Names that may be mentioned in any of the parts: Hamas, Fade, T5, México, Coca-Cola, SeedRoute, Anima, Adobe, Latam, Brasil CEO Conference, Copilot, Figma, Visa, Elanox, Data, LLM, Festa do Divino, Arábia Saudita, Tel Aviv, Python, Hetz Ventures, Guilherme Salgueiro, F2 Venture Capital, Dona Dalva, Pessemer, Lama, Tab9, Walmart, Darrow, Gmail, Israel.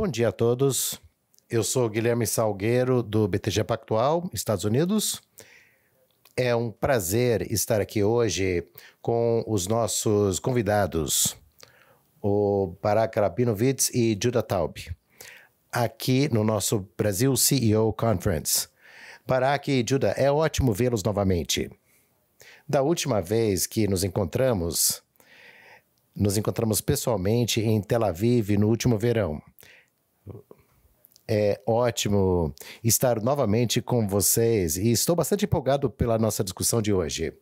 Bom dia a todos. Eu sou o Guilherme Salgueiro, do BTG Pactual, Estados Unidos. É um prazer estar aqui hoje com os nossos convidados, o Barak Rabinowitz e Judah Taub, aqui no nosso Brasil CEO Conference. Barak e Judah, é ótimo vê-los novamente. Da última vez que nos encontramos pessoalmente em Tel Aviv no último verão. É ótimo estar novamente com vocês e estou bastante empolgado pela nossa discussão de hoje.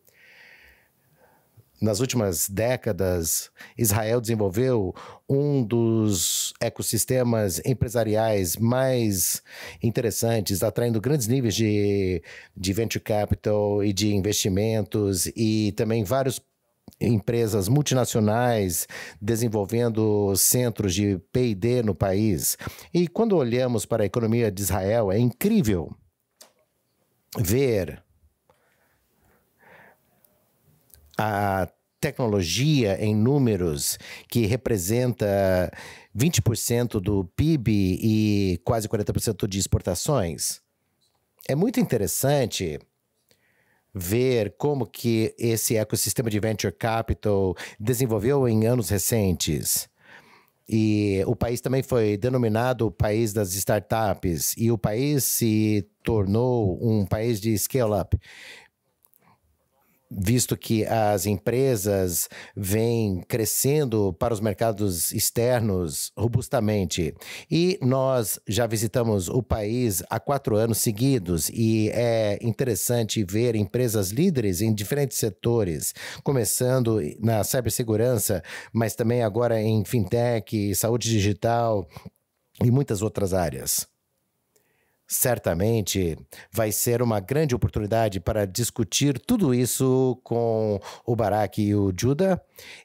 Nas últimas décadas, Israel desenvolveu um dos ecossistemas empresariais mais interessantes, atraindo grandes níveis de venture capital e de investimentos e também vários empresas multinacionais desenvolvendo centros de P&D no país. E quando olhamos para a economia de Israel, é incrível ver a tecnologia em números que representa 20% do PIB e quase 40% de exportações. É muito interessante ver como que esse ecossistema de venture capital desenvolveu em anos recentes. E o país também foi denominado o país das startups, e o país se tornou um país de scale-up, visto que as empresas vêm crescendo para os mercados externos robustamente. E nós já visitamos o país há 4 anos seguidos, e é interessante ver empresas líderes em diferentes setores, começando na cibersegurança, mas também agora em fintech, saúde digital e muitas outras áreas. Certamente vai ser uma grande oportunidade para discutir tudo isso com o Barak e o Judah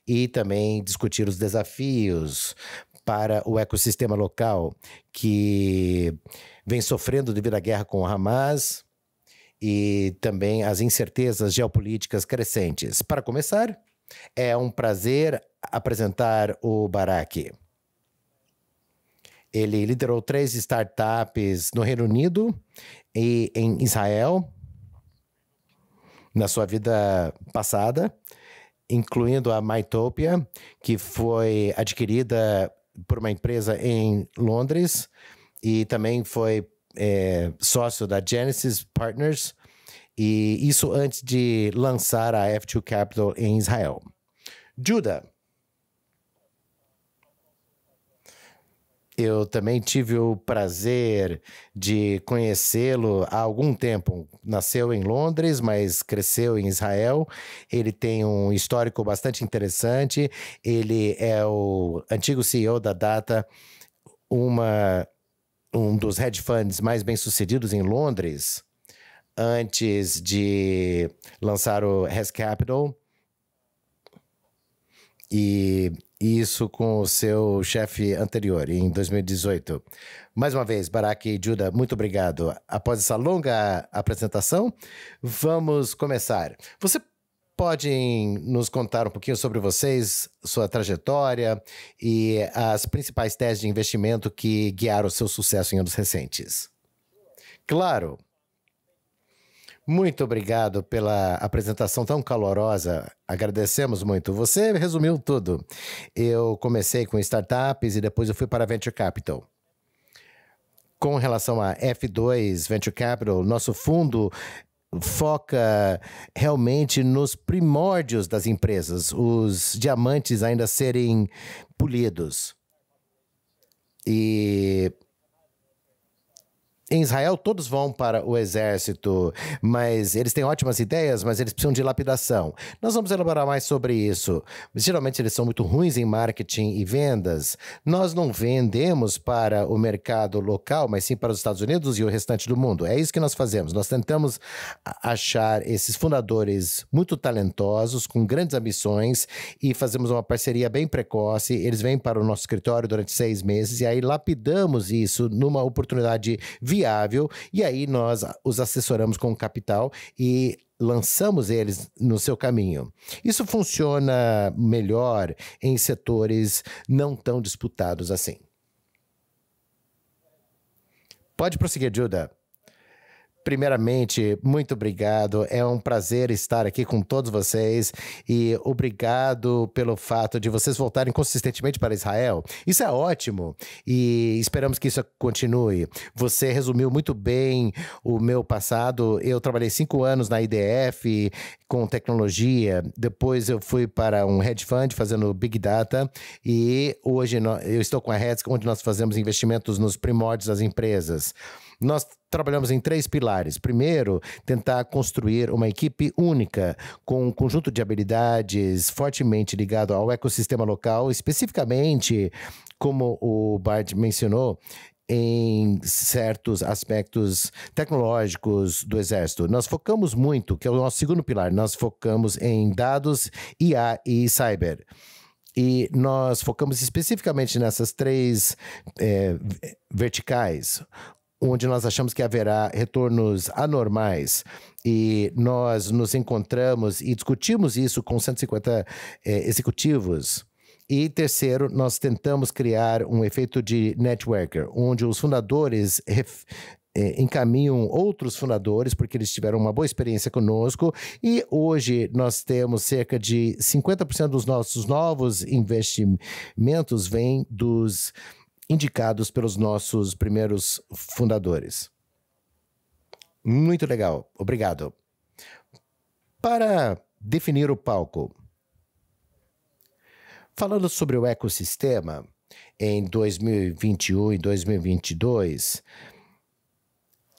e também discutir os desafios para o ecossistema local que vem sofrendo devido à guerra com o Hamas e também as incertezas geopolíticas crescentes. Para começar, é um prazer apresentar o Barak. Ele liderou 3 startups no Reino Unido e em Israel na sua vida passada, incluindo a Mytopia, que foi adquirida por uma empresa em Londres, e também foi sócio da Genesis Partners, e isso antes de lançar a F2 Capital em Israel. Judah, eu também tive o prazer de conhecê-lo há algum tempo. Nasceu em Londres, mas cresceu em Israel. Ele tem um histórico bastante interessante. Ele é o antigo CEO da Data, um dos hedge funds mais bem-sucedidos em Londres, antes de lançar o Hez Capital. E isso com o seu chefe anterior, em 2018. Mais uma vez, Barak e Judah, muito obrigado. Após essa longa apresentação, vamos começar. Você pode nos contar um pouquinho sobre vocês, sua trajetória e as principais teses de investimento que guiaram o seu sucesso em anos recentes? Claro. Muito obrigado pela apresentação tão calorosa. Agradecemos muito. Você resumiu tudo. Eu comecei com startups e depois eu fui para Venture Capital. Com relação a F2 Venture Capital, nosso fundo foca realmente nos primórdios das empresas, os diamantes ainda serem polidos. E em Israel, todos vão para o exército, mas eles têm ótimas ideias, mas eles precisam de lapidação. Nós vamos elaborar mais sobre isso. Geralmente, eles são muito ruins em marketing e vendas. Nós não vendemos para o mercado local, mas sim para os Estados Unidos e o restante do mundo. É isso que nós fazemos. Nós tentamos achar esses fundadores muito talentosos, com grandes ambições, e fazemos uma parceria bem precoce. Eles vêm para o nosso escritório durante 6 meses e aí lapidamos isso numa oportunidade viável, e aí nós os assessoramos com capital e lançamos eles no seu caminho. Isso funciona melhor em setores não tão disputados assim. Pode prosseguir, Judah. Primeiramente, muito obrigado. É um prazer estar aqui com todos vocês e obrigado pelo fato de vocês voltarem consistentemente para Israel. Isso é ótimo e esperamos que isso continue. Você resumiu muito bem o meu passado. Eu trabalhei 5 anos na IDF com tecnologia. Depois eu fui para um hedge fund fazendo Big Data e hoje eu estou com a Hetz, onde nós fazemos investimentos nos primórdios das empresas. Nós trabalhamos em 3 pilares. Primeiro, tentar construir uma equipe única, com um conjunto de habilidades fortemente ligado ao ecossistema local, especificamente, como o Bart mencionou, em certos aspectos tecnológicos do Exército. Nós focamos muito, que é o nosso segundo pilar, nós focamos em dados, IA e cyber. E nós focamos especificamente nessas 3 verticais, onde nós achamos que haverá retornos anormais. E nós nos encontramos e discutimos isso com 150 executivos. E terceiro, nós tentamos criar um efeito de networker, onde os fundadores encaminham outros fundadores, porque eles tiveram uma boa experiência conosco, e hoje nós temos cerca de 50% dos nossos novos investimentos vêm dos indicados pelos nossos primeiros fundadores. Muito legal, obrigado. Para definir o palco, falando sobre o ecossistema, em 2021 e 2022,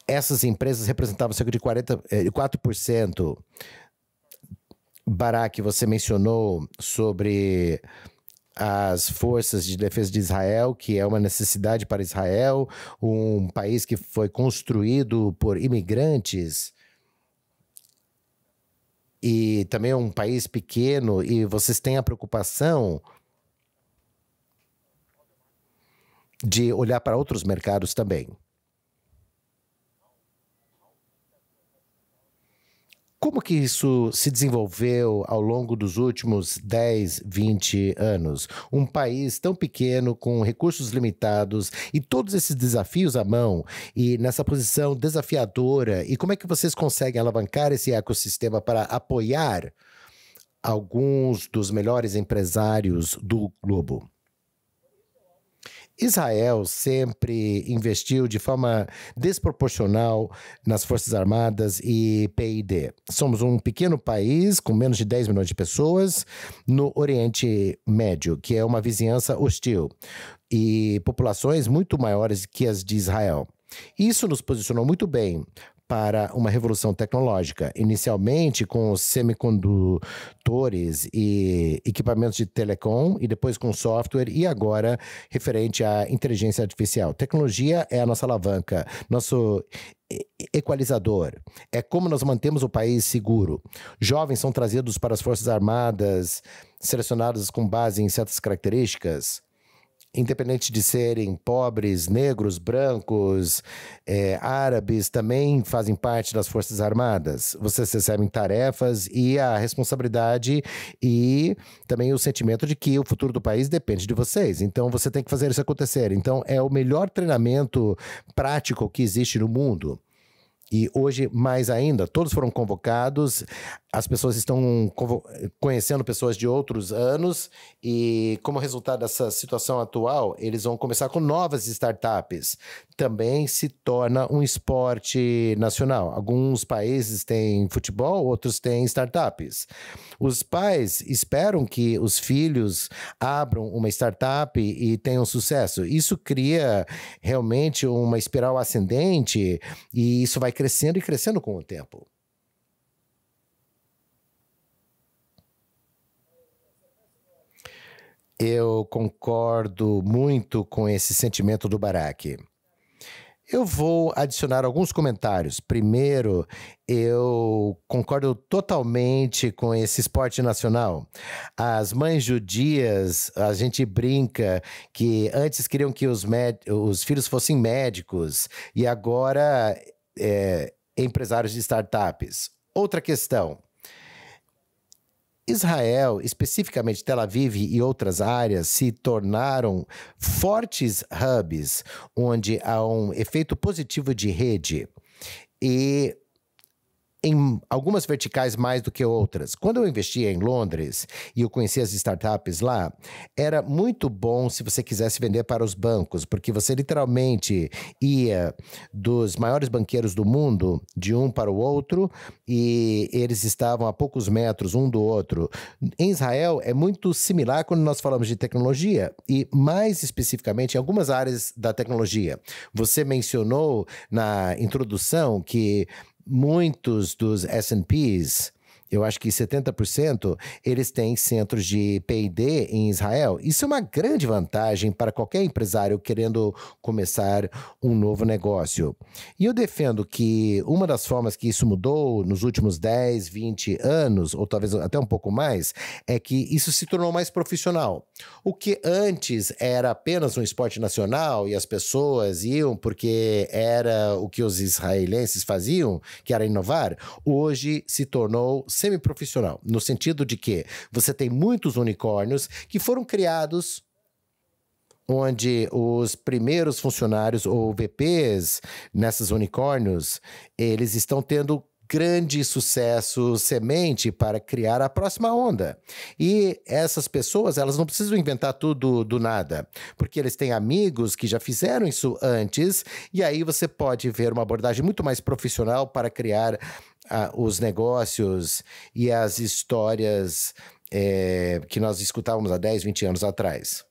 essas empresas representavam cerca de 4%. Barak, você mencionou sobre as forças de defesa de Israel, que é uma necessidade para Israel, um país que foi construído por imigrantes e também um país pequeno, e vocês têm a preocupação de olhar para outros mercados também. Como que isso se desenvolveu ao longo dos últimos 10, 20 anos? Um país tão pequeno, com recursos limitados e todos esses desafios à mão e nessa posição desafiadora. E como é que vocês conseguem alavancar esse ecossistema para apoiar alguns dos melhores empresários do globo? Israel sempre investiu de forma desproporcional nas Forças Armadas e PID. Somos um pequeno país com menos de 10 milhões de pessoas no Oriente Médio, que é uma vizinhança hostil, e populações muito maiores que as de Israel. Isso nos posicionou muito bem para uma revolução tecnológica, inicialmente com semicondutores e equipamentos de telecom, e depois com software, e agora referente à inteligência artificial. Tecnologia é a nossa alavanca, nosso equalizador. É como nós mantemos o país seguro. Jovens são trazidos para as Forças Armadas, selecionados com base em certas características, independente de serem pobres, negros, brancos, árabes, também fazem parte das Forças Armadas. Vocês recebem tarefas e a responsabilidade e também o sentimento de que o futuro do país depende de vocês. Então, você tem que fazer isso acontecer. Então, é o melhor treinamento prático que existe no mundo. E hoje, mais ainda, todos foram convocados, as pessoas estão conhecendo pessoas de outros anos e, como resultado dessa situação atual, eles vão começar com novas startups. Também se torna um esporte nacional. Alguns países têm futebol, outros têm startups. Os pais esperam que os filhos abram uma startup e tenham sucesso. Isso cria realmente uma espiral ascendente e isso vai crescendo e crescendo com o tempo. Eu concordo muito com esse sentimento do Barak. Eu vou adicionar alguns comentários. Primeiro, eu concordo totalmente com esse esporte nacional. As mães judias, a gente brinca que antes queriam que os filhos fossem médicos e agora empresários de startups. Outra questão Israel, especificamente Tel Aviv e outras áreas, se tornaram fortes hubs, onde há um efeito positivo de rede e em algumas verticais mais do que outras. Quando eu investia em Londres e eu conhecia as startups lá, era muito bom se você quisesse vender para os bancos, porque você literalmente ia dos maiores banqueiros do mundo, de um para o outro, e eles estavam a poucos metros um do outro. Em Israel, é muito similar quando nós falamos de tecnologia, e mais especificamente em algumas áreas da tecnologia. Você mencionou na introdução que muitos dos S&Ps, eu acho que 70%, eles têm centros de P&D em Israel. Isso é uma grande vantagem para qualquer empresário querendo começar um novo negócio. E eu defendo que uma das formas que isso mudou nos últimos 10, 20 anos, ou talvez até um pouco mais, é que isso se tornou mais profissional. O que antes era apenas um esporte nacional e as pessoas iam porque era o que os israelenses faziam, que era inovar, hoje se tornou semiprofissional, no sentido de que você tem muitos unicórnios que foram criados onde os primeiros funcionários ou VPs nessas unicórnios, eles estão tendo grande sucesso, semente para criar a próxima onda. E essas pessoas, elas não precisam inventar tudo do nada, porque eles têm amigos que já fizeram isso antes, e aí você pode ver uma abordagem muito mais profissional para criar os negócios e as histórias que nós escutávamos há 10, 20 anos atrás.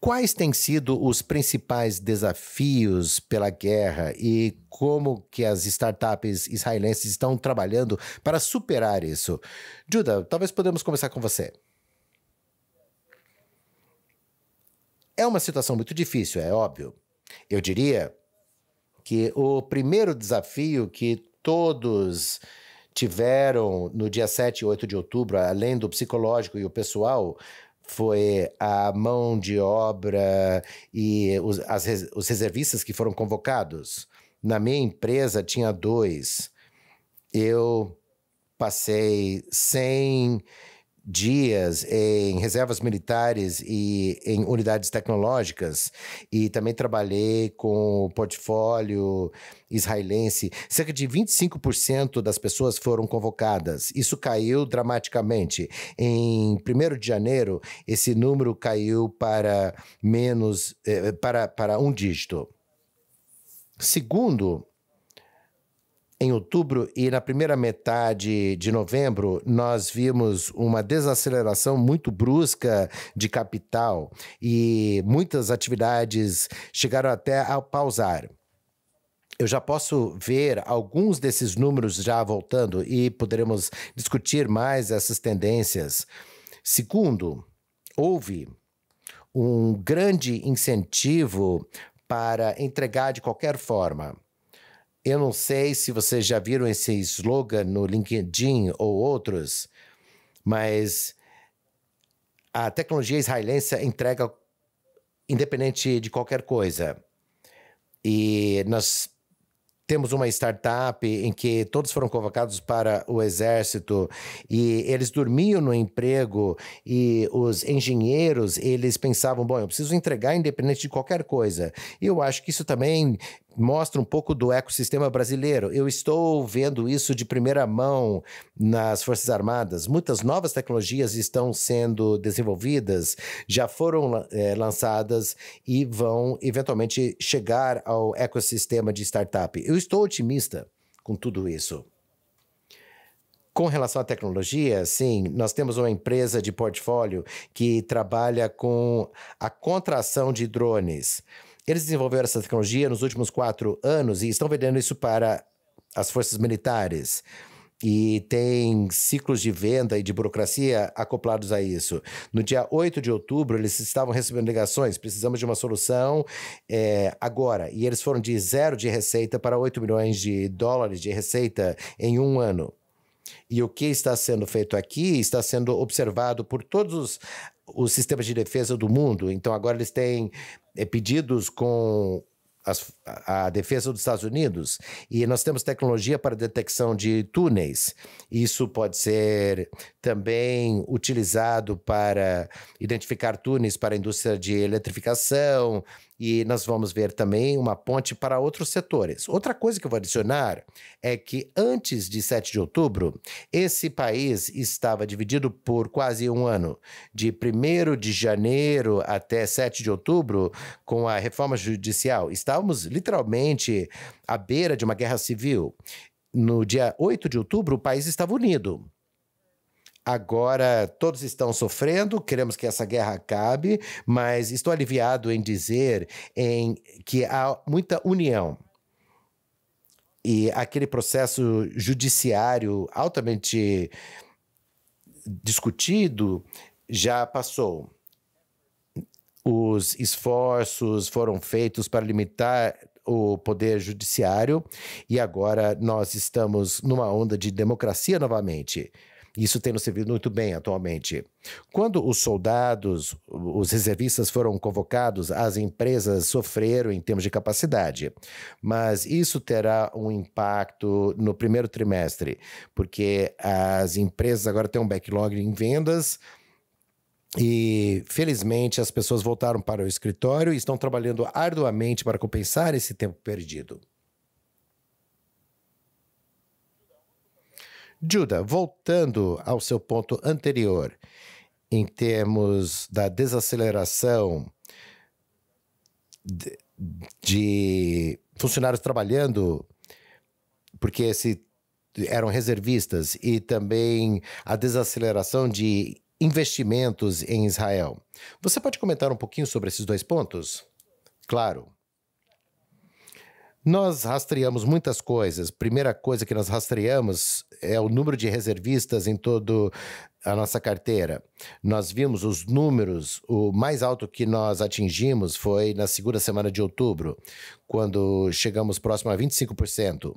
Quais têm sido os principais desafios pela guerra e como que as startups israelenses estão trabalhando para superar isso? Judah, talvez podemos começar com você. É uma situação muito difícil, é óbvio. Eu diria que o primeiro desafio que todos tiveram no dia 7 e 8 de outubro, além do psicológico e o pessoal, foi a mão de obra e os reservistas que foram convocados. Na minha empresa tinha 2. Eu passei 100 dias em reservas militares e em unidades tecnológicas e também trabalhei com o portfólio israelense. Cerca de 25% das pessoas foram convocadas. Isso caiu dramaticamente. Em 1º de janeiro, esse número caiu para menos para um dígito. Segundo, em outubro e na primeira metade de novembro, nós vimos uma desaceleração muito brusca de capital e muitas atividades chegaram até a pausar. Eu já posso ver alguns desses números já voltando e poderemos discutir mais essas tendências. Segundo, houve um grande incentivo para entregar de qualquer forma. Eu não sei se vocês já viram esse slogan no LinkedIn ou outros, mas a tecnologia israelense entrega independente de qualquer coisa. E nós temos uma startup em que todos foram convocados para o exército e eles dormiam no emprego e os engenheiros, eles pensavam, bom, eu preciso entregar independente de qualquer coisa. E eu acho que isso também mostra um pouco do ecossistema brasileiro. Eu estou vendo isso de primeira mão nas Forças Armadas. Muitas novas tecnologias estão sendo desenvolvidas, já foram lançadas e vão eventualmente chegar ao ecossistema de startup. Eu estou otimista com tudo isso. Com relação à tecnologia, sim, nós temos uma empresa de portfólio que trabalha com a contração de drones. Eles desenvolveram essa tecnologia nos últimos 4 anos e estão vendendo isso para as forças militares. E tem ciclos de venda e de burocracia acoplados a isso. No dia 8 de outubro, eles estavam recebendo ligações, precisamos de uma solução agora. E eles foram de 0 de receita para 8 milhões de dólares de receita em 1 ano. E o que está sendo feito aqui está sendo observado por todos os sistemas de defesa do mundo. Então, agora eles têm pedidos com a defesa dos Estados Unidos, e nós temos tecnologia para detecção de túneis. Isso pode ser também utilizado para identificar túneis para a indústria de eletrificação, e nós vamos ver também uma ponte para outros setores. Outra coisa que eu vou adicionar é que antes de 7 de outubro, esse país estava dividido por quase um ano, de 1º de janeiro até 7 de outubro, com a reforma judicial. Estávamos literalmente à beira de uma guerra civil. No dia 8 de outubro, o país estava unido. Agora todos estão sofrendo, queremos que essa guerra acabe, mas estou aliviado em dizer que há muita união. E aquele processo judiciário altamente discutido já passou. Os esforços foram feitos para limitar o poder judiciário e agora nós estamos numa onda de democracia novamente. Isso tem nos servido muito bem atualmente. Quando os soldados, os reservistas foram convocados, as empresas sofreram em termos de capacidade. Mas isso terá um impacto no primeiro trimestre, porque as empresas agora têm um backlog em vendas e, felizmente, as pessoas voltaram para o escritório e estão trabalhando arduamente para compensar esse tempo perdido. Judah, voltando ao seu ponto anterior, em termos da desaceleração de funcionários trabalhando, porque eram reservistas, e também a desaceleração de investimentos em Israel. Você pode comentar um pouquinho sobre esses dois pontos? Claro. Nós rastreamos muitas coisas. Primeira coisa que nós rastreamos é o número de reservistas em toda a nossa carteira. Nós vimos os números, o mais alto que nós atingimos foi na segunda semana de outubro, quando chegamos próximo a 25%.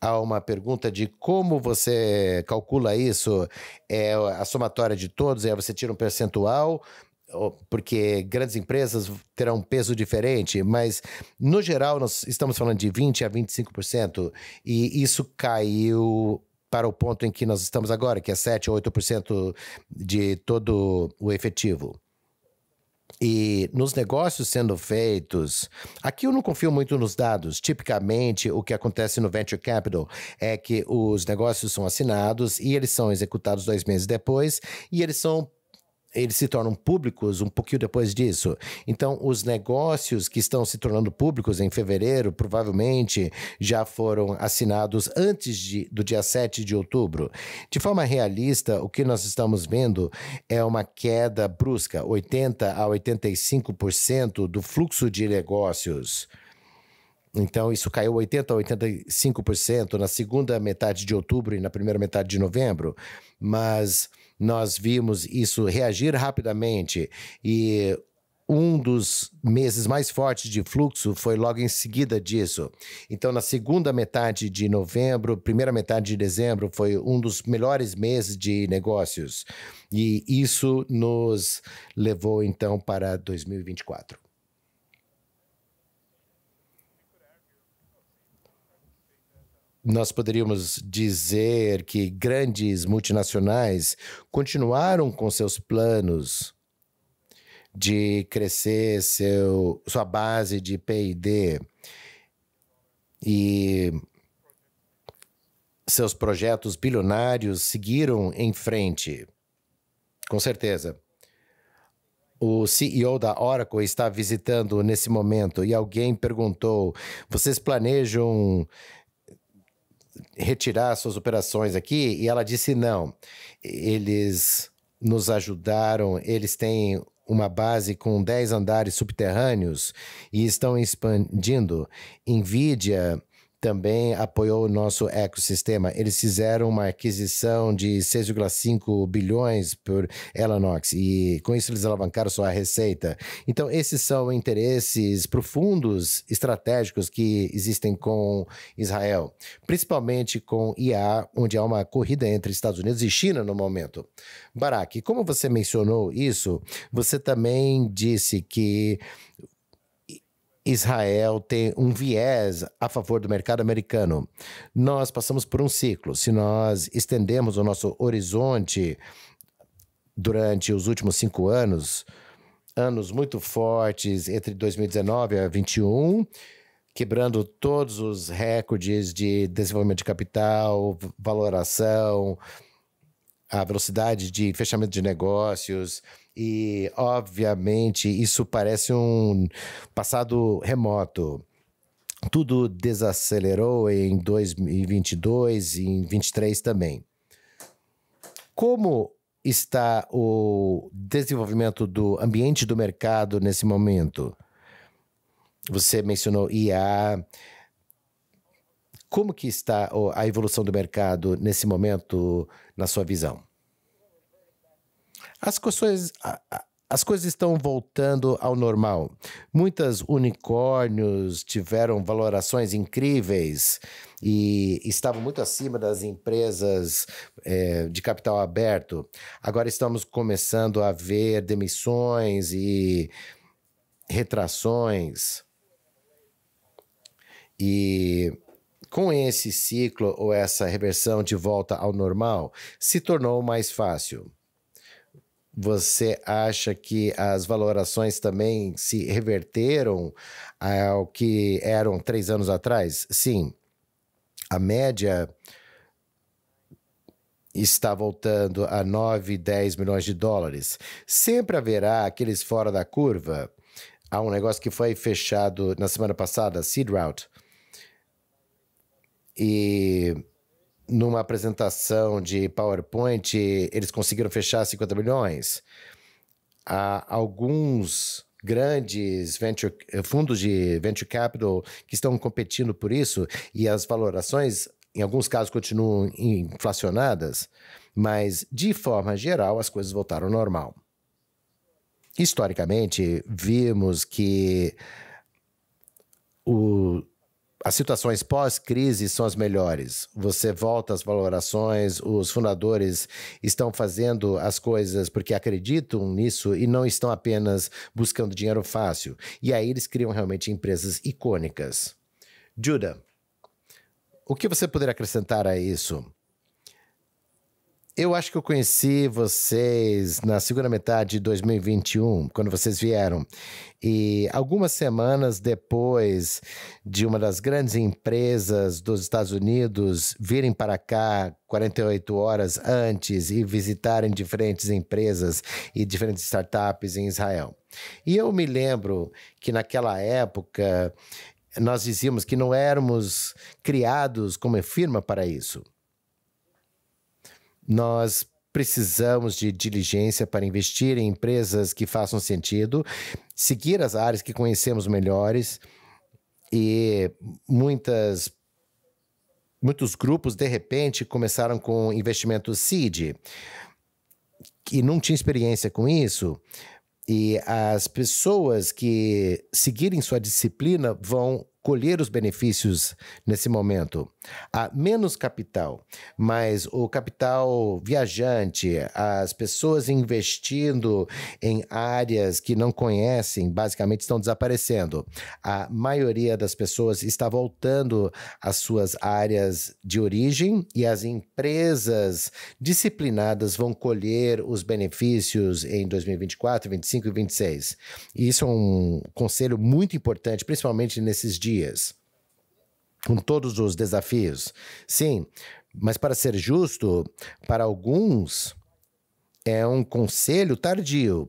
Há uma pergunta de como você calcula isso, é a somatória de todos, aí você tira um percentual, porque grandes empresas terão um peso diferente, mas no geral nós estamos falando de 20% a 25%, e isso caiu para o ponto em que nós estamos agora, que é 7% ou 8% de todo o efetivo. E nos negócios sendo feitos, aqui eu não confio muito nos dados. Tipicamente, o que acontece no Venture Capital é que os negócios são assinados e eles são executados 2 meses depois, e eles se tornam públicos um pouquinho depois disso. Então, os negócios que estão se tornando públicos em fevereiro, provavelmente já foram assinados antes do dia 7 de outubro. De forma realista, o que nós estamos vendo é uma queda brusca, 80% a 85% do fluxo de negócios. Então, isso caiu 80% a 85% na segunda metade de outubro e na primeira metade de novembro, mas nós vimos isso reagir rapidamente, e um dos meses mais fortes de fluxo foi logo em seguida disso. Então, na segunda metade de novembro, primeira metade de dezembro, foi um dos melhores meses de negócios. E isso nos levou, então, para 2024. Nós poderíamos dizer que grandes multinacionais continuaram com seus planos de crescer sua base de P&D e seus projetos bilionários seguiram em frente, com certeza. O CEO da Oracle está visitando nesse momento e alguém perguntou: vocês planejam retirar suas operações aqui? E ela disse não. Eles nos ajudaram, eles têm uma base com 10 andares subterrâneos e estão expandindo. Nvidia também apoiou o nosso ecossistema. Eles fizeram uma aquisição de 6,5 bilhões por Elanox e com isso eles alavancaram sua receita. Então, esses são interesses profundos, estratégicos que existem com Israel, principalmente com IA, onde há uma corrida entre Estados Unidos e China no momento. Barak, como você mencionou isso, você também disse que Israel tem um viés a favor do mercado americano. Nós passamos por um ciclo. Se nós estendemos o nosso horizonte durante os últimos 5 anos, anos muito fortes entre 2019 a 2021, quebrando todos os recordes de desenvolvimento de capital, valoração, a velocidade de fechamento de negócios. E, obviamente, isso parece um passado remoto. Tudo desacelerou em 2022 e em 2023 também. Como está o desenvolvimento do ambiente do mercado nesse momento? Você mencionou IA. Como que está a evolução do mercado nesse momento, na sua visão? As coisas estão voltando ao normal. Muitos unicórnios tiveram valorações incríveis e estavam muito acima das empresas de capital aberto. Agora estamos começando a ver demissões e retrações. E com esse ciclo ou essa reversão de volta ao normal, se tornou mais fácil. Você acha que as valorações também se reverteram ao que eram 3 anos atrás? Sim. A média está voltando a 9, 10 milhões de dólares. Sempre haverá aqueles fora da curva. Há um negócio que foi fechado na semana passada, SeedRoute. E numa apresentação de PowerPoint, eles conseguiram fechar 50 milhões. Há alguns grandes fundos de venture capital que estão competindo por isso, e as valorações, em alguns casos, continuam inflacionadas, mas, de forma geral, as coisas voltaram ao normal. Historicamente, vimos que as situações pós-crise são as melhores. Você volta às valorações, os fundadores estão fazendo as coisas porque acreditam nisso e não estão apenas buscando dinheiro fácil. E aí eles criam realmente empresas icônicas. Judah, o que você poderia acrescentar a isso? Eu acho que eu conheci vocês na segunda metade de 2021, quando vocês vieram. E algumas semanas depois de uma das grandes empresas dos Estados Unidos virem para cá 48 horas antes e visitarem diferentes empresas e diferentes startups em Israel. E eu me lembro que naquela época nós dizíamos que não éramos criados como firma para isso. Nós precisamos de diligência para investir em empresas que façam sentido, seguir as áreas que conhecemos melhores, e muitos grupos, de repente, começaram com investimento seed e não tinha experiência com isso. E as pessoas que seguirem sua disciplina vão colher os benefícios nesse momento. Há menos capital, mas o capital viajante, as pessoas investindo em áreas que não conhecem, basicamente estão desaparecendo. A maioria das pessoas está voltando às suas áreas de origem e as empresas disciplinadas vão colher os benefícios em 2024, 2025 e 2026. E isso é um conselho muito importante, principalmente nesses dias. Com todos os desafios. Sim, mas para ser justo, para alguns é um conselho tardio.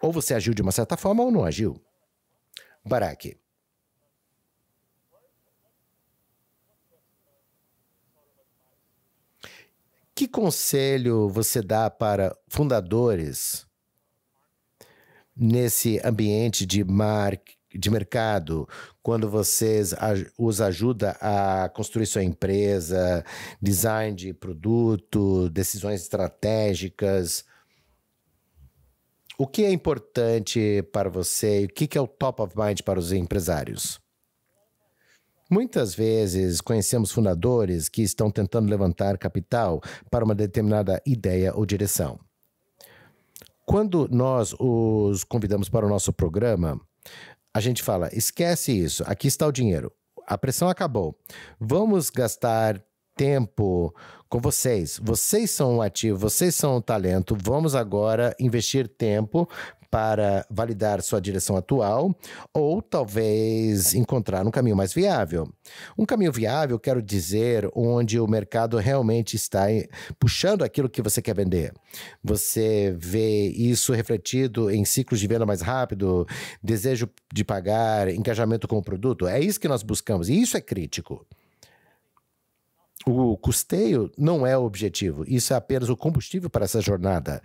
Ou você agiu de uma certa forma ou não agiu. Barak. Que conselho você dá para fundadores nesse ambiente de mercado, quando vocês os ajuda a construir sua empresa, design de produto, decisões estratégicas? O que é importante para você? O que é o top of mind para os empresários? Muitas vezes conhecemos fundadores que estão tentando levantar capital para uma determinada ideia ou direção. Quando nós os convidamos para o nosso programa, a gente fala, esquece isso, aqui está o dinheiro, a pressão acabou, vamos gastar tempo com vocês, vocês são um ativo, vocês são um talento, vamos agora investir tempo para validar sua direção atual ou talvez encontrar um caminho mais viável. Um caminho viável, quero dizer, onde o mercado realmente está puxando aquilo que você quer vender. Você vê isso refletido em ciclos de venda mais rápido, desejo de pagar, engajamento com o produto. É isso que nós buscamos e isso é crítico. O custeio não é o objetivo, isso é apenas o combustível para essa jornada.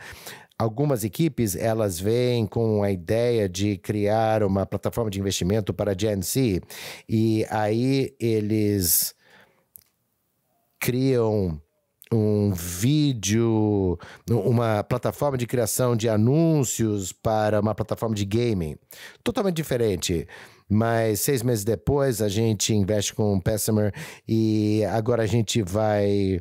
Algumas equipes, elas vêm com a ideia de criar uma plataforma de investimento para a Gen Z, e aí eles criam um vídeo, uma plataforma de criação de anúncios para uma plataforma de gaming. Totalmente diferente. Mas 6 meses depois, a gente investe com o Pessemer e agora a gente vai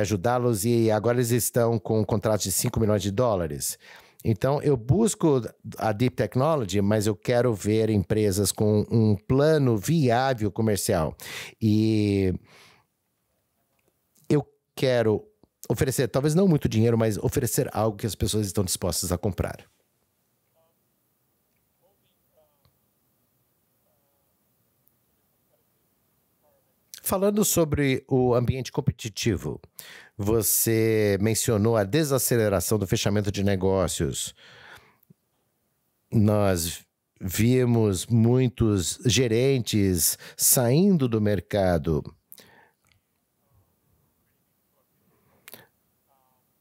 ajudá-los e agora eles estão com um contrato de 5 milhões de dólares. Então, eu busco a Deep Technology, mas eu quero ver empresas com um plano viável comercial. E eu quero oferecer, talvez não muito dinheiro, mas oferecer algo que as pessoas estão dispostas a comprar. Falando sobre o ambiente competitivo, você mencionou a desaceleração do fechamento de negócios. Nós vimos muitos gerentes saindo do mercado.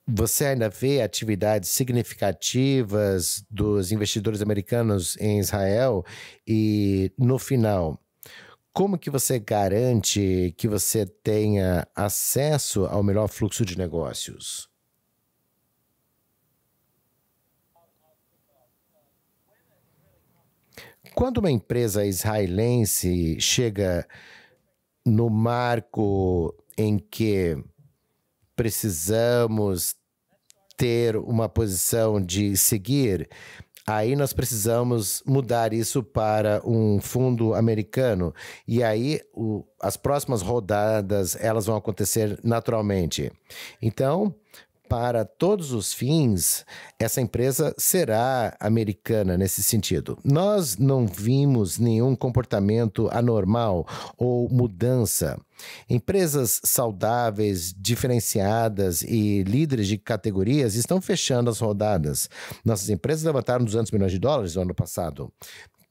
Você ainda vê atividades significativas dos investidores americanos em Israel e, no final, como que você garante que você tenha acesso ao melhor fluxo de negócios? Quando uma empresa israelense chega no marco em que precisamos ter uma posição de seguir, aí nós precisamos mudar isso para um fundo americano. E aí as próximas rodadas, elas vão acontecer naturalmente. Então, para todos os fins, essa empresa será americana nesse sentido. Nós não vimos nenhum comportamento anormal ou mudança. Empresas saudáveis, diferenciadas e líderes de categorias estão fechando as rodadas. Nossas empresas levantaram 200 milhões de dólares no ano passado.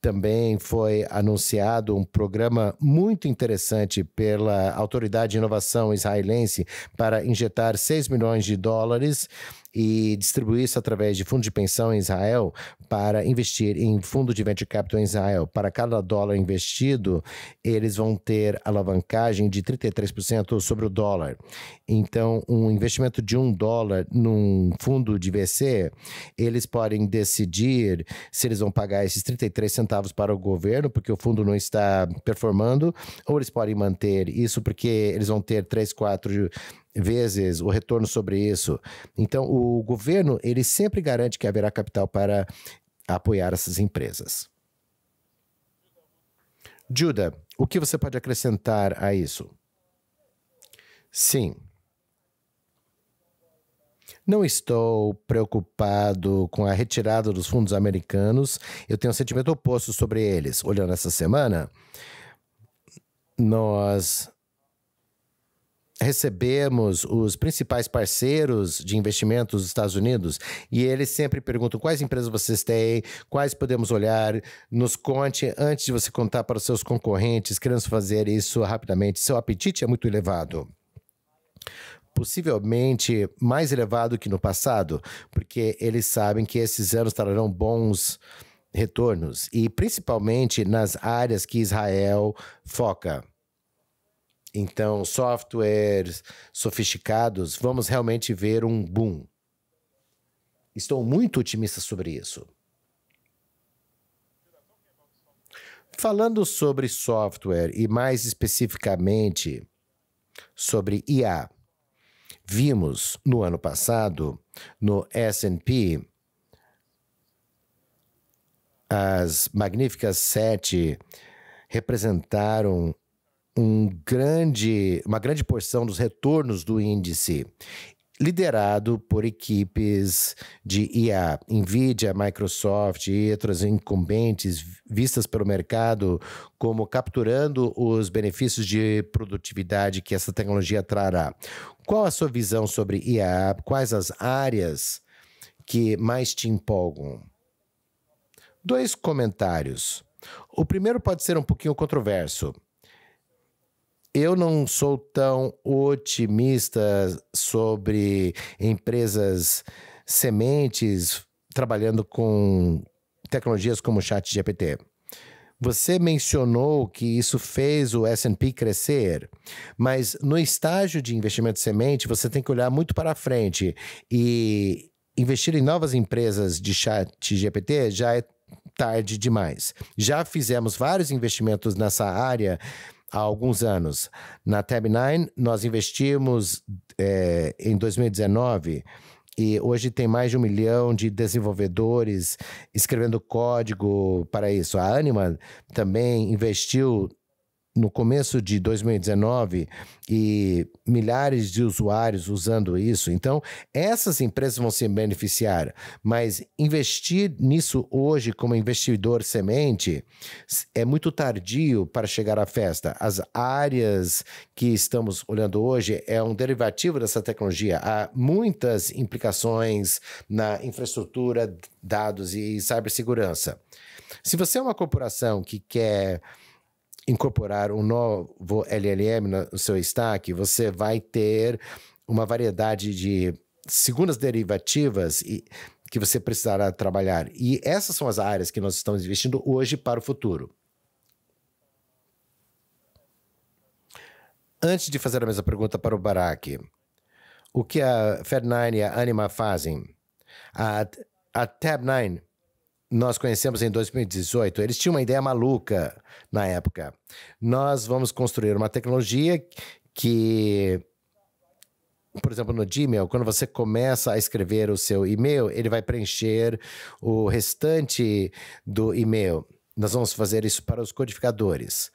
Também foi anunciado um programa muito interessante pela Autoridade de Inovação israelense para injetar 6 milhões de dólares e distribuir isso através de fundo de pensão em Israel para investir em fundo de venture capital em Israel. Para cada dólar investido, eles vão ter alavancagem de 33% sobre o dólar. Então, um investimento de $1 num fundo de VC, eles podem decidir se eles vão pagar esses 33 centavos para o governo, porque o fundo não está performando, ou eles podem manter isso porque eles vão ter 3, 4 vezes o retorno sobre isso. Então, o governo, ele sempre garante que haverá capital para apoiar essas empresas. Judah, o que você pode acrescentar a isso? Sim. Não estou preocupado com a retirada dos fundos americanos. Eu tenho um sentimento oposto sobre eles. Olhando essa semana, nós recebemos os principais parceiros de investimentos dos Estados Unidos e eles sempre perguntam quais empresas vocês têm, quais podemos olhar, nos conte antes de você contar para os seus concorrentes, queremos fazer isso rapidamente. Seu apetite é muito elevado, possivelmente mais elevado que no passado, porque eles sabem que esses anos trarão bons retornos e principalmente nas áreas que Israel foca. Então, softwares sofisticados, vamos realmente ver um boom. Estou muito otimista sobre isso. Falando sobre software e mais especificamente sobre IA, vimos no ano passado No S&P, as Magníficas 7 representaram uma grande porção dos retornos do índice, liderado por equipes de IA, Nvidia, Microsoft e outras incumbentes vistas pelo mercado como capturando os benefícios de produtividade que essa tecnologia trará. Qual a sua visão sobre IA? Quais as áreas que mais te empolgam? Dois comentários. O primeiro pode ser um pouquinho controverso. Eu não sou tão otimista sobre empresas sementes trabalhando com tecnologias como o ChatGPT. Você mencionou que isso fez o S&P crescer, mas no estágio de investimento semente, você tem que olhar muito para frente e investir em novas empresas de ChatGPT já é tarde demais. Já fizemos vários investimentos nessa área há alguns anos. Na Tab9, nós investimos em 2019 e hoje tem mais de 1 milhão de desenvolvedores escrevendo código para isso. A Anima também investiu no começo de 2019 e milhares de usuários usando isso. Então, essas empresas vão se beneficiar, mas investir nisso hoje como investidor semente é muito tardio para chegar à festa. As áreas que estamos olhando hoje é um derivativo dessa tecnologia. Há muitas implicações na infraestrutura, dados e cibersegurança. Se você é uma corporação que quer incorporar um novo LLM no seu stack, você vai ter uma variedade de segundas derivativas que você precisará trabalhar. E essas são as áreas que nós estamos investindo hoje para o futuro. Antes de fazer a mesma pergunta para o Barak, o que a Fed9 e a Anima fazem? A Tab9 nós conhecemos em 2018, eles tinham uma ideia maluca na época. Nós vamos construir uma tecnologia que, por exemplo, no Gmail, quando você começa a escrever o seu e-mail, ele vai preencher o restante do e-mail. Nós vamos fazer isso para os codificadores.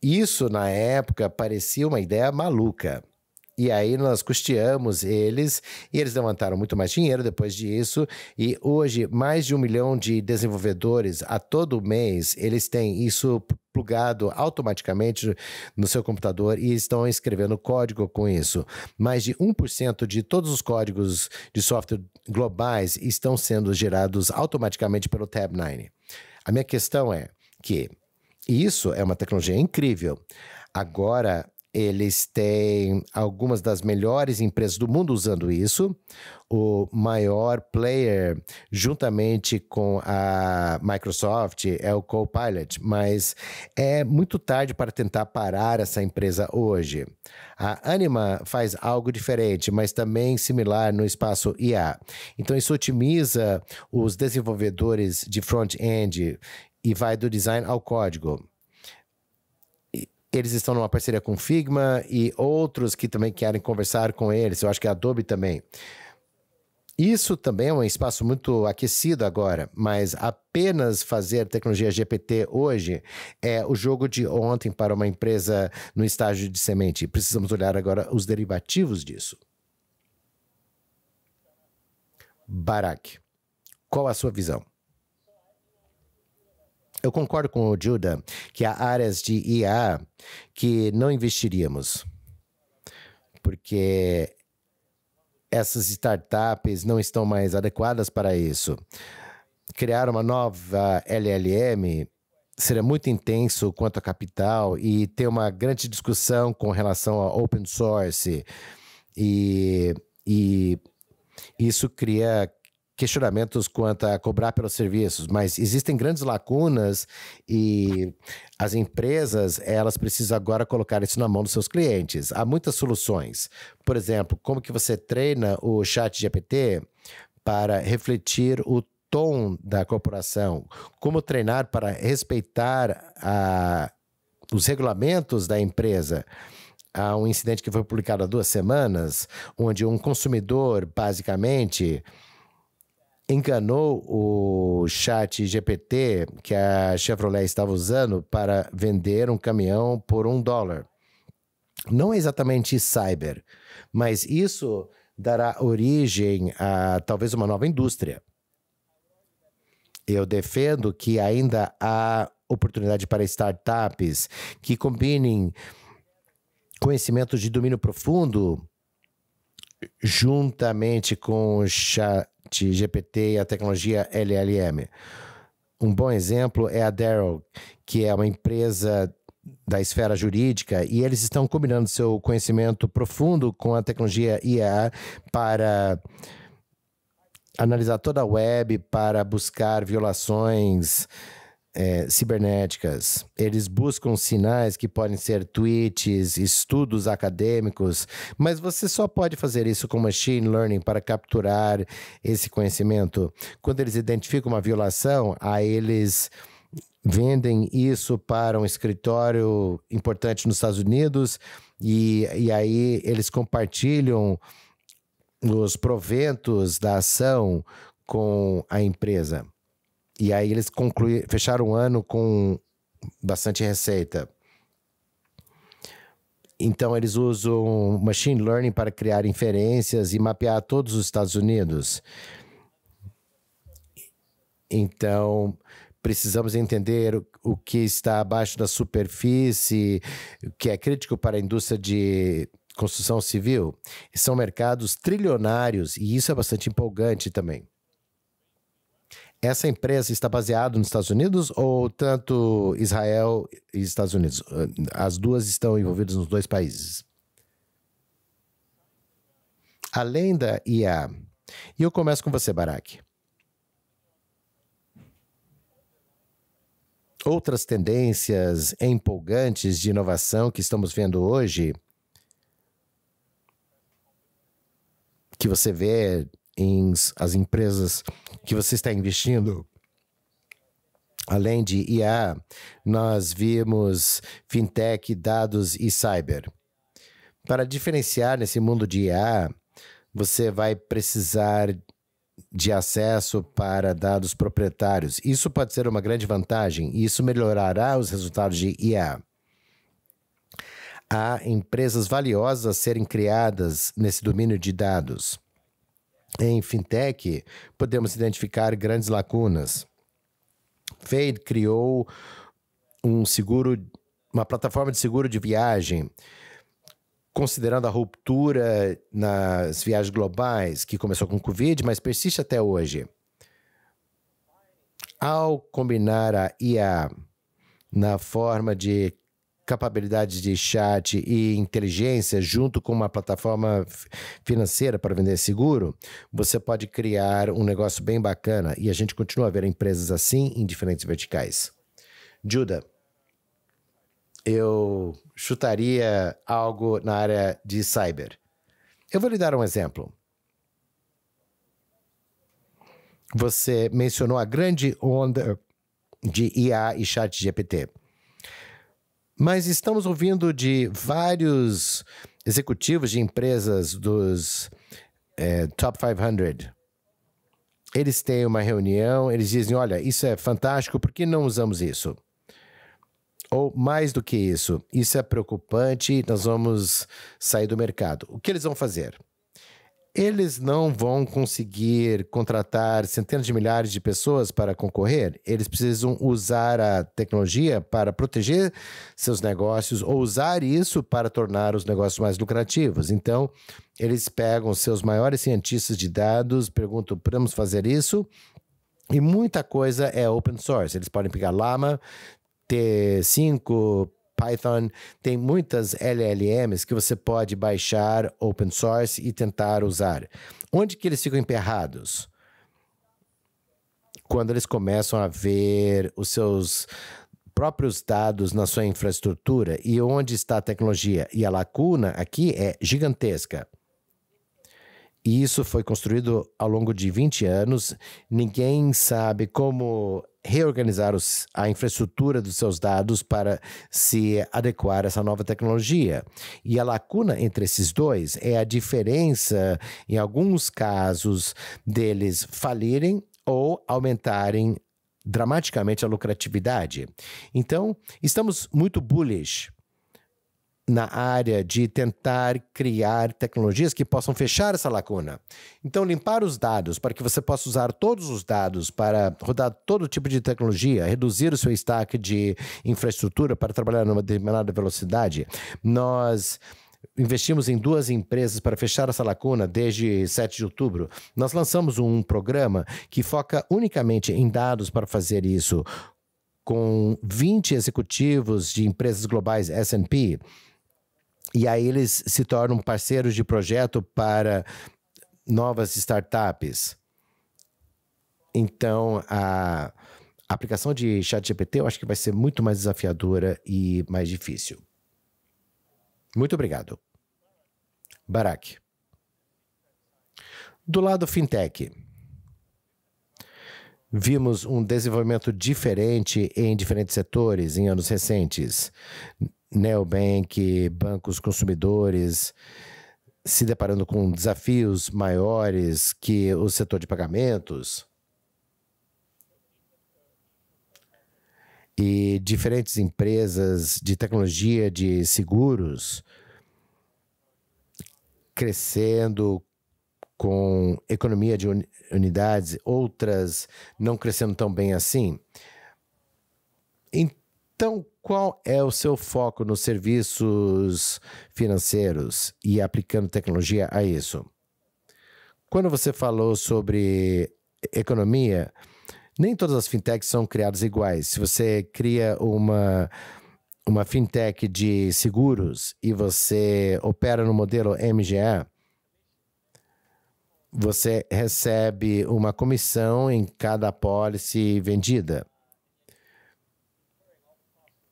Isso, na época, parecia uma ideia maluca. E aí nós custeamos eles e eles levantaram muito mais dinheiro depois disso. E hoje, mais de 1 milhão de desenvolvedores a todo mês, eles têm isso plugado automaticamente no seu computador e estão escrevendo código com isso. Mais de 1% de todos os códigos de software globais estão sendo gerados automaticamente pelo Tab9. A minha questão é que isso é uma tecnologia incrível. Agora, eles têm algumas das melhores empresas do mundo usando isso. O maior player, juntamente com a Microsoft, é o Copilot. Mas é muito tarde para tentar parar essa empresa hoje. A Anima faz algo diferente, mas também similar no espaço IA. Então, isso otimiza os desenvolvedores de front-end e vai do design ao código. Eles estão numa parceria com Figma e outros que também querem conversar com eles. Eu acho que a Adobe também. Isso também é um espaço muito aquecido agora, mas apenas fazer tecnologia GPT hoje é o jogo de ontem para uma empresa no estágio de semente. Precisamos olhar agora os derivativos disso. Barak, qual a sua visão? Eu concordo com o Judah que há áreas de IA que não investiríamos, porque essas startups não estão mais adequadas para isso. Criar uma nova LLM seria muito intenso quanto a capital e ter uma grande discussão com relação a open source. E isso cria questionamentos quanto a cobrar pelos serviços, mas existem grandes lacunas e as empresas, elas precisam agora colocar isso na mão dos seus clientes. Há muitas soluções. Por exemplo, como que você treina o ChatGPT para refletir o tom da corporação? Como treinar para respeitar os regulamentos da empresa? a um incidente que foi publicado há 2 semanas, onde um consumidor, basicamente, enganou o ChatGPT que a Chevrolet estava usando para vender um caminhão por $1. Não é exatamente cyber, mas isso dará origem a talvez uma nova indústria. Eu defendo que ainda há oportunidade para startups que combinem conhecimentos de domínio profundo juntamente com o ChatGPT e a tecnologia LLM. Um bom exemplo é a Darrow, que é uma empresa da esfera jurídica, e eles estão combinando seu conhecimento profundo com a tecnologia IA para analisar toda a web, para buscar violações cibernéticas. Eles buscam sinais que podem ser tweets, estudos acadêmicos, mas você só pode fazer isso com machine learning para capturar esse conhecimento. Quando eles identificam uma violação, aí eles vendem isso para um escritório importante nos Estados Unidos e aí eles compartilham os proventos da ação com a empresa. E aí eles fecharam o ano com bastante receita. Então eles usam machine learning para criar inferências e mapear todos os Estados Unidos. Então precisamos entender o que está abaixo da superfície, o que é crítico para a indústria de construção civil. São mercados trilionários e isso é bastante empolgante também. Essa empresa está baseada nos Estados Unidos ou tanto Israel e Estados Unidos? As duas estão envolvidas nos dois países. Além da IA, e eu começo com você, Barak. Outras tendências empolgantes de inovação que estamos vendo hoje, que você vê em as empresas que você está investindo, além de IA, nós vimos fintech, dados e cyber. Para diferenciar nesse mundo de IA, você vai precisar de acesso para dados proprietários. Isso pode ser uma grande vantagem e isso melhorará os resultados de IA. Há empresas valiosas a serem criadas nesse domínio de dados. Em fintech, podemos identificar grandes lacunas. Fade criou uma plataforma de seguro de viagem, considerando a ruptura nas viagens globais, que começou com o Covid, mas persiste até hoje. Ao combinar a IA na forma de capacidades de chat e inteligência junto com uma plataforma financeira para vender seguro, você pode criar um negócio bem bacana e a gente continua a ver empresas assim em diferentes verticais. Judah, eu chutaria algo na área de cyber. Eu vou lhe dar um exemplo. Você mencionou a grande onda de IA e chat GPT. Mas estamos ouvindo de vários executivos de empresas dos Top 500. Eles têm uma reunião, eles dizem, olha, isso é fantástico, por que não usamos isso? Ou mais do que isso, isso é preocupante, nós vamos sair do mercado. O que eles vão fazer? Eles não vão conseguir contratar centenas de milhares de pessoas para concorrer. Eles precisam usar a tecnologia para proteger seus negócios ou usar isso para tornar os negócios mais lucrativos. Então, eles pegam seus maiores cientistas de dados, perguntam, podemos fazer isso? E muita coisa é open source. Eles podem pegar Lama, T5, Python, tem muitas LLMs que você pode baixar open source e tentar usar. Onde que eles ficam emperrados? Quando eles começam a ver os seus próprios dados na sua infraestrutura e onde está a tecnologia. E a lacuna aqui é gigantesca. E isso foi construído ao longo de 20 anos. Ninguém sabe como reorganizar a infraestrutura dos seus dados para se adequar a essa nova tecnologia. E a lacuna entre esses dois é a diferença, em alguns casos, deles falirem ou aumentarem dramaticamente a lucratividade. Então, estamos muito bullish na área de tentar criar tecnologias que possam fechar essa lacuna. Então, limpar os dados para que você possa usar todos os dados para rodar todo tipo de tecnologia, reduzir o seu estoque de infraestrutura para trabalhar numa determinada velocidade. Nós investimos em duas empresas para fechar essa lacuna desde 7 de outubro. Nós lançamos um programa que foca unicamente em dados para fazer isso, com 20 executivos de empresas globais S&P. E aí eles se tornam parceiros de projeto para novas startups. Então, a aplicação de ChatGPT eu acho que vai ser muito mais desafiadora e mais difícil. Muito obrigado. Barak. Do lado fintech, vimos um desenvolvimento diferente em diferentes setores em anos recentes. Neobank, bancos consumidores, se deparando com desafios maiores que o setor de pagamentos. E diferentes empresas de tecnologia de seguros crescendo com economia de unidades, outras não crescendo tão bem assim. Então, qual é o seu foco nos serviços financeiros e aplicando tecnologia a isso? Quando você falou sobre economia, nem todas as fintechs são criadas iguais. Se você cria uma fintech de seguros e você opera no modelo MGA, você recebe uma comissão em cada apólice vendida.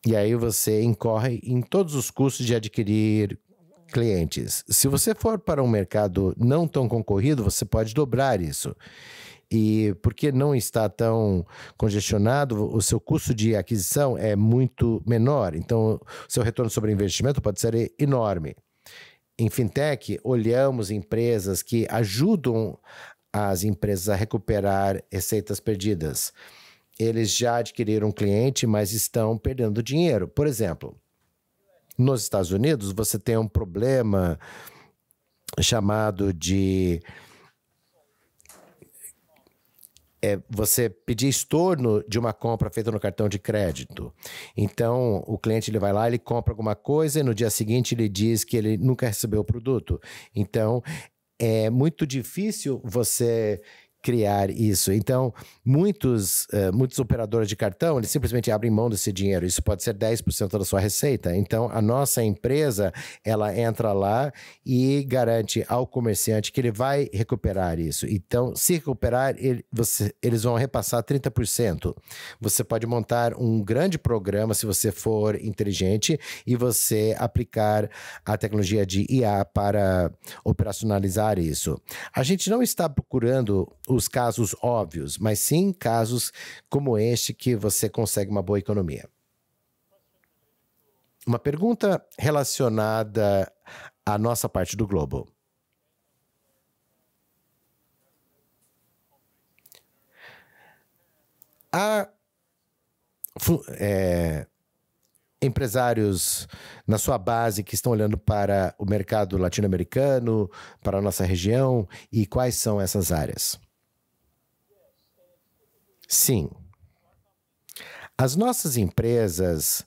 E aí você incorre em todos os custos de adquirir clientes. Se você for para um mercado não tão concorrido, você pode dobrar isso. E porque não está tão congestionado, o seu custo de aquisição é muito menor. Então, seu retorno sobre investimento pode ser enorme. Em fintech, olhamos empresas que ajudam as empresas a recuperar receitas perdidas. Eles já adquiriram um cliente, mas estão perdendo dinheiro. Por exemplo, nos Estados Unidos, você tem um problema chamado de... você pedir estorno de uma compra feita no cartão de crédito. Então, o cliente ele vai lá, ele compra alguma coisa e no dia seguinte ele diz que ele nunca recebeu o produto. Então, é muito difícil você criar isso. Então, muitos operadores de cartão, eles simplesmente abrem mão desse dinheiro. Isso pode ser 10% da sua receita. Então, a nossa empresa, ela entra lá e garante ao comerciante que ele vai recuperar isso. Então, se recuperar, eles vão repassar 30%. Você pode montar um grande programa, se você for inteligente, e você aplicar a tecnologia de IA para operacionalizar isso. A gente não está procurando os casos óbvios, mas sim casos como este que você consegue uma boa economia. Uma pergunta relacionada à nossa parte do globo. Há empresários na sua base que estão olhando para o mercado latino-americano, para a nossa região, e quais são essas áreas? Sim. As nossas empresas,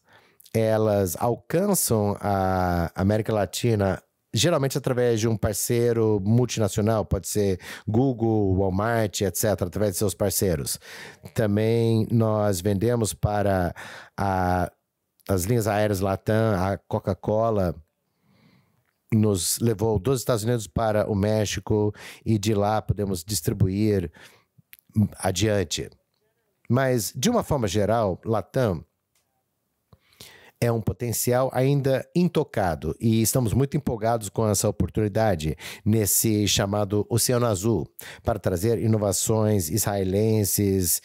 elas alcançam a América Latina geralmente através de um parceiro multinacional, pode ser Google, Walmart, etc., através de seus parceiros. Também nós vendemos para as linhas aéreas Latam, a Coca-Cola nos levou dos Estados Unidos para o México e de lá podemos distribuir adiante. Mas, de uma forma geral, Latam é um potencial ainda intocado e estamos muito empolgados com essa oportunidade nesse chamado Oceano Azul para trazer inovações israelenses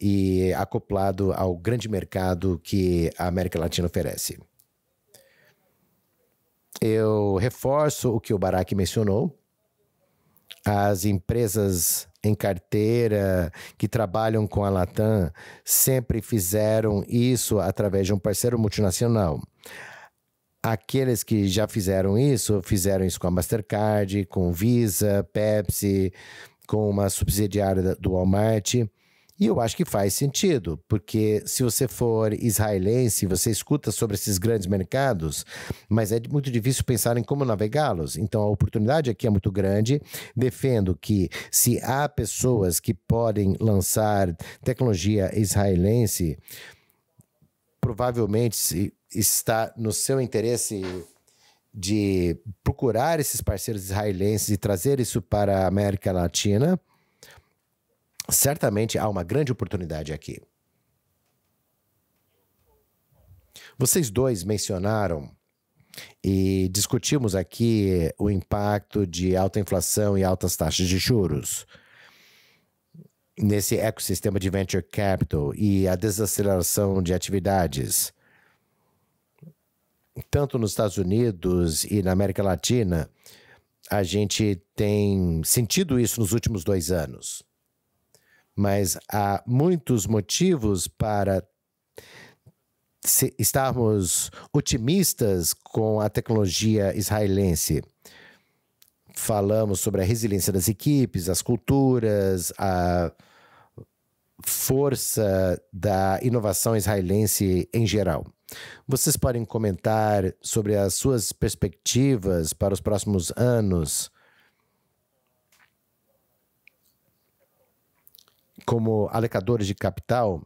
e acoplado ao grande mercado que a América Latina oferece. Eu reforço o que o Barak mencionou. As empresas em carteira que trabalham com a Latam sempre fizeram isso através de um parceiro multinacional. Aqueles que já fizeram isso com a Mastercard, com Visa, Pepsi, com uma subsidiária do Walmart. E eu acho que faz sentido, porque se você for israelense, você escuta sobre esses grandes mercados, mas é muito difícil pensar em como navegá-los. Então, a oportunidade aqui é muito grande. Defendo que se há pessoas que podem lançar tecnologia israelense, provavelmente está no seu interesse de procurar esses parceiros israelenses e trazer isso para a América Latina. Certamente há uma grande oportunidade aqui. Vocês dois mencionaram e discutimos aqui o impacto de alta inflação e altas taxas de juros nesse ecossistema de venture capital e a desaceleração de atividades, tanto nos Estados Unidos e na América Latina. A gente tem sentido isso nos últimos 2 anos. Mas há muitos motivos para estarmos otimistas com a tecnologia israelense. Falamos sobre a resiliência das equipes, as culturas, a força da inovação israelense em geral. Vocês podem comentar sobre as suas perspectivas para os próximos anos, como alocadores de capital,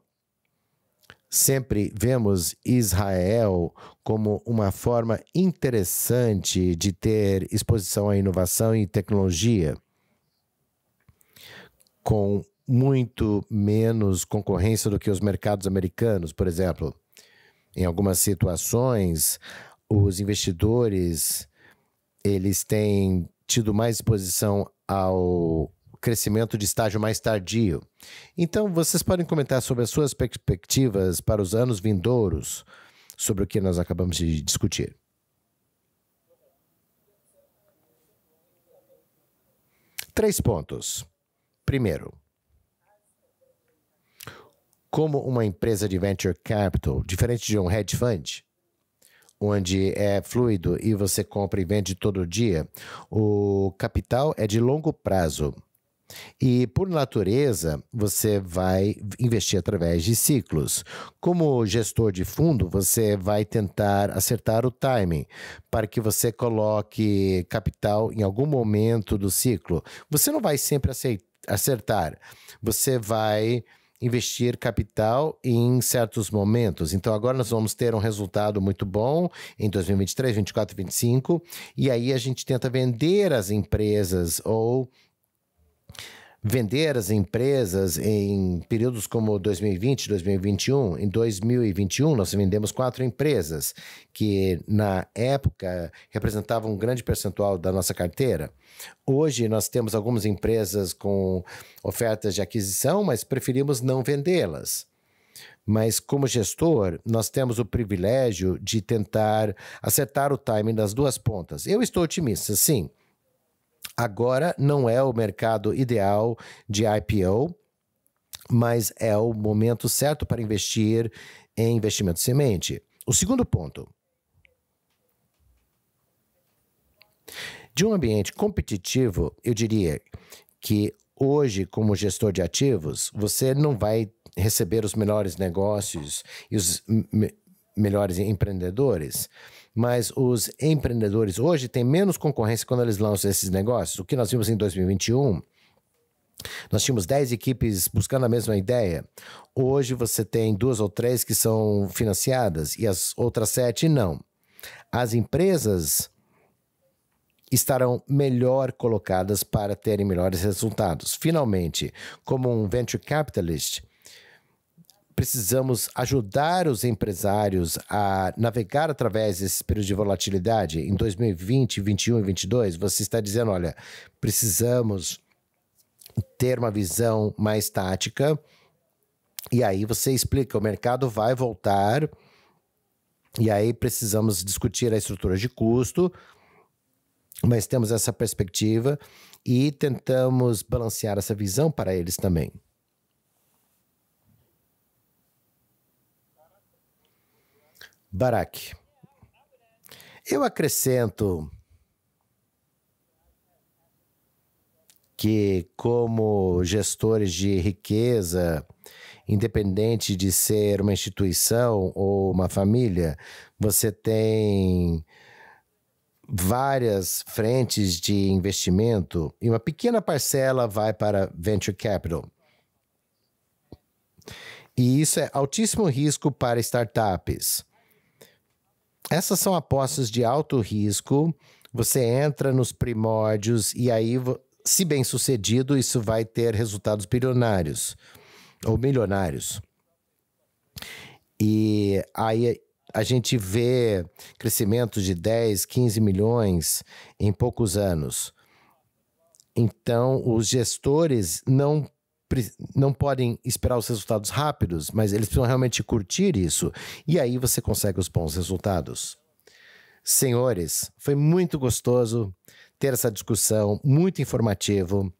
sempre vemos Israel como uma forma interessante de ter exposição à inovação e tecnologia, com muito menos concorrência do que os mercados americanos, por exemplo. Em algumas situações, os investidores eles têm tido mais exposição ao crescimento de estágio mais tardio. Então, vocês podem comentar sobre as suas perspectivas para os anos vindouros, sobre o que nós acabamos de discutir. Três pontos. Primeiro, como uma empresa de venture capital, diferente de um hedge fund, onde é fluido e você compra e vende todo dia, o capital é de longo prazo. E, por natureza, você vai investir através de ciclos. Como gestor de fundo, você vai tentar acertar o timing para que você coloque capital em algum momento do ciclo. Você não vai sempre acertar. Você vai investir capital em certos momentos. Então, agora nós vamos ter um resultado muito bom em 2023, 2024, 2025. E aí a gente tenta vender as empresas ou vender as empresas em períodos como 2020, 2021. Em 2021, nós vendemos 4 empresas que, na época, representavam um grande percentual da nossa carteira. Hoje, nós temos algumas empresas com ofertas de aquisição, mas preferimos não vendê-las. Mas, como gestor, nós temos o privilégio de tentar acertar o timing das duas pontas. Eu estou otimista, sim. Agora não é o mercado ideal de IPO, mas é o momento certo para investir em investimento semente. O segundo ponto. De um ambiente competitivo, eu diria que hoje, como gestor de ativos, você não vai receber os melhores negócios e os melhores empreendedores, mas os empreendedores hoje têm menos concorrência quando eles lançam esses negócios. O que nós vimos em 2021, nós tínhamos 10 equipes buscando a mesma ideia. Hoje você tem 2 ou 3 que são financiadas e as outras 7 não. As empresas estarão melhor colocadas para terem melhores resultados. Finalmente, como um venture capitalist, precisamos ajudar os empresários a navegar através desses períodos de volatilidade em 2020, 2021 e 2022, você está dizendo, olha, precisamos ter uma visão mais tática, e aí você explica, o mercado vai voltar, e aí precisamos discutir a estrutura de custo, mas temos essa perspectiva e tentamos balancear essa visão para eles também. Barak, eu acrescento que, como gestores de riqueza, independente de ser uma instituição ou uma família, você tem várias frentes de investimento e uma pequena parcela vai para venture capital. E isso é altíssimo risco para startups. Essas são apostas de alto risco, você entra nos primórdios e aí, se bem sucedido, isso vai ter resultados bilionários ou milionários. E aí a gente vê crescimento de 10, 15 milhões em poucos anos. Então, os gestores não podem esperar os resultados rápidos, mas eles precisam realmente curtir isso. E aí você consegue os bons resultados. Senhores, foi muito gostoso ter essa discussão, muito informativo.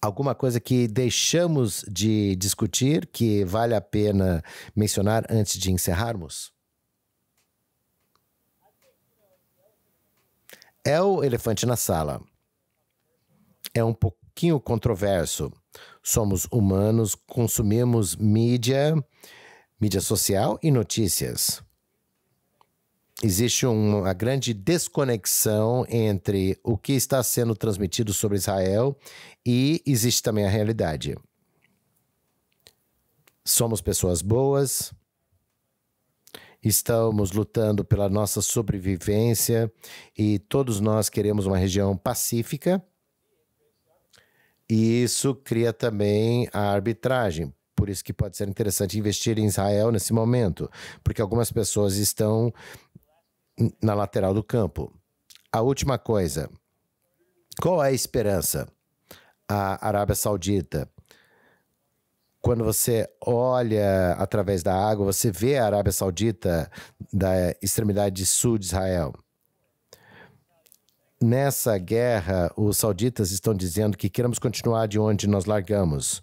Alguma coisa que deixamos de discutir, que vale a pena mencionar antes de encerrarmos? É o elefante na sala. É um pouquinho controverso. Somos humanos, consumimos mídia social e notícias. Existe uma grande desconexão entre o que está sendo transmitido sobre Israel e existe também a realidade. Somos pessoas boas, estamos lutando pela nossa sobrevivência e todos nós queremos uma região pacífica. E isso cria também a arbitragem. Por isso que pode ser interessante investir em Israel nesse momento, porque algumas pessoas estão na lateral do campo. A última coisa, qual é a esperança? A Arábia Saudita. Quando você olha através da água, você vê a Arábia Saudita da extremidade sul de Israel. Nessa guerra, os sauditas estão dizendo que queremos continuar de onde nós largamos.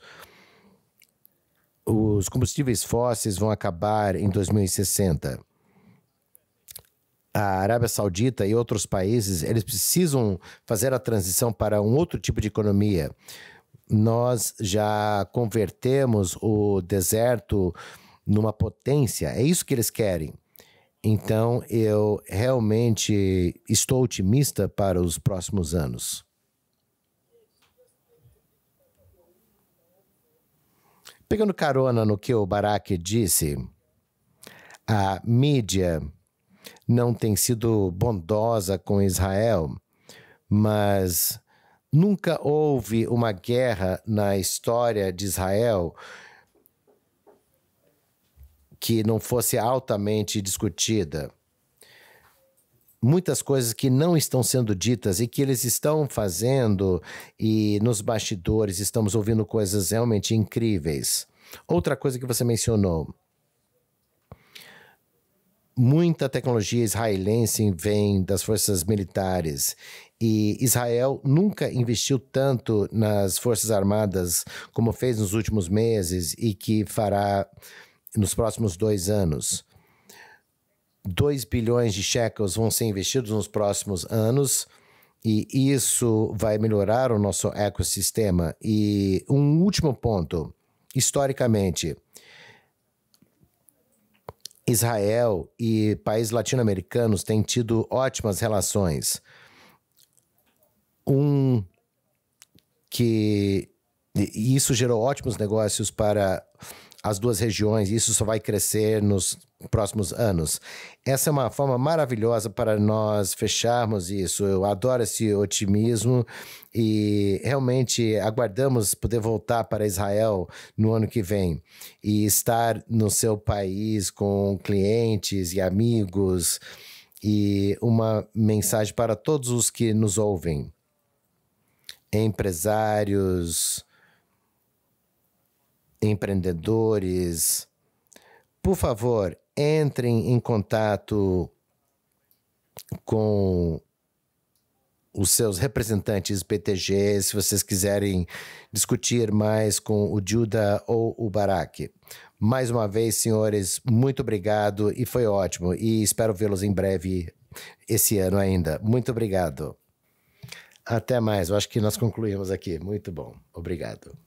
Os combustíveis fósseis vão acabar em 2060. A Arábia Saudita e outros países, eles precisam fazer a transição para um outro tipo de economia. Nós já convertemos o deserto numa potência, é isso que eles querem. Então, eu realmente estou otimista para os próximos anos. Pegando carona no que o Barak disse, a mídia não tem sido bondosa com Israel, mas nunca houve uma guerra na história de Israel que não fosse altamente discutida. Muitas coisas que não estão sendo ditas e que eles estão fazendo, e nos bastidores estamos ouvindo coisas realmente incríveis. Outra coisa que você mencionou, muita tecnologia israelense vem das forças militares e Israel nunca investiu tanto nas forças armadas como fez nos últimos meses e que fará nos próximos 2 anos. 2 bilhões de shekels vão ser investidos nos próximos anos e isso vai melhorar o nosso ecossistema. E um último ponto, historicamente, Israel e países latino-americanos têm tido ótimas relações. E isso gerou ótimos negócios para as duas regiões, e isso só vai crescer nos próximos anos. Essa é uma forma maravilhosa para nós fecharmos isso. Eu adoro esse otimismo e realmente aguardamos poder voltar para Israel no ano que vem e estar no seu país com clientes e amigos. E uma mensagem para todos os que nos ouvem, empresários, empreendedores, por favor, entrem em contato com os seus representantes BTG se vocês quiserem discutir mais com o Judah ou o Barak. Mais uma vez, senhores, muito obrigado e foi ótimo. E espero vê-los em breve esse ano ainda. Muito obrigado. Até mais. Eu acho que nós concluímos aqui. Muito bom. Obrigado.